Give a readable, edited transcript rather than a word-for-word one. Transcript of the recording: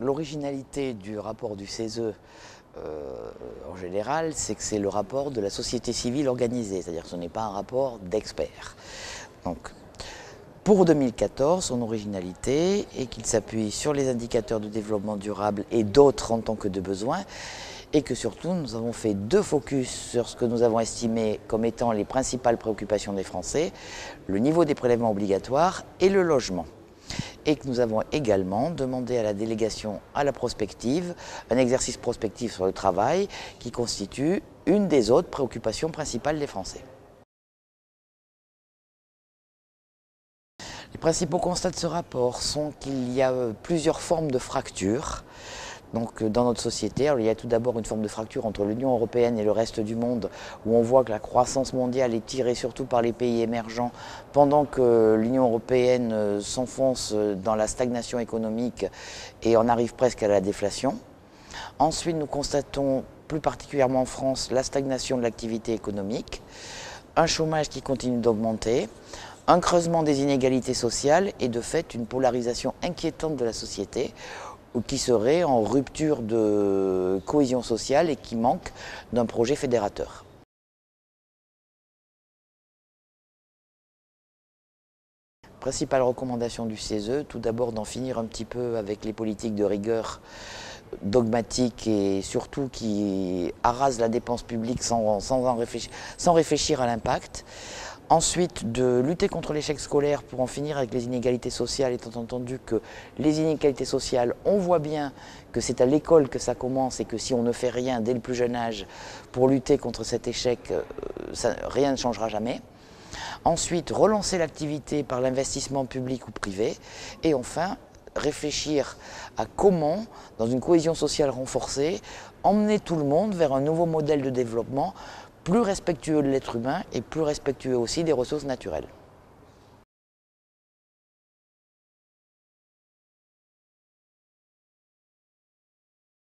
L'originalité du rapport du CESE en général, c'est que c'est le rapport de la société civile organisée, c'est-à-dire que ce n'est pas un rapport d'experts. Pour 2014, son originalité est qu'il s'appuie sur les indicateurs de développement durable et d'autres en tant que de besoin, et que surtout nous avons fait deux focus sur ce que nous avons estimé comme étant les principales préoccupations des Français, le niveau des prélèvements obligatoires et le logement. Et que nous avons également demandé à la délégation à la prospective, un exercice prospectif sur le travail qui constitue une des autres préoccupations principales des Français. Les principaux constats de ce rapport sont qu'il y a plusieurs formes de fractures dans notre société. Alors, il y a tout d'abord une forme de fracture entre l'Union européenne et le reste du monde, où on voit que la croissance mondiale est tirée surtout par les pays émergents, pendant que l'Union européenne s'enfonce dans la stagnation économique et en arrive presque à la déflation. Ensuite, nous constatons plus particulièrement en France la stagnation de l'activité économique, un chômage qui continue d'augmenter, un creusement des inégalités sociales et de fait une polarisation inquiétante de la société, qui serait en rupture de cohésion sociale et qui manque d'un projet fédérateur. Principale recommandation du CESE, tout d'abord d'en finir un petit peu avec les politiques de rigueur dogmatiques et surtout qui arrasent la dépense publique sans réfléchir à l'impact. Ensuite, de lutter contre l'échec scolaire pour en finir avec les inégalités sociales, étant entendu que les inégalités sociales, on voit bien que c'est à l'école que ça commence et que si on ne fait rien dès le plus jeune âge pour lutter contre cet échec, rien ne changera jamais. Ensuite, relancer l'activité par l'investissement public ou privé. Et enfin, réfléchir à comment, dans une cohésion sociale renforcée, emmener tout le monde vers un nouveau modèle de développement plus respectueux de l'être humain et plus respectueux aussi des ressources naturelles.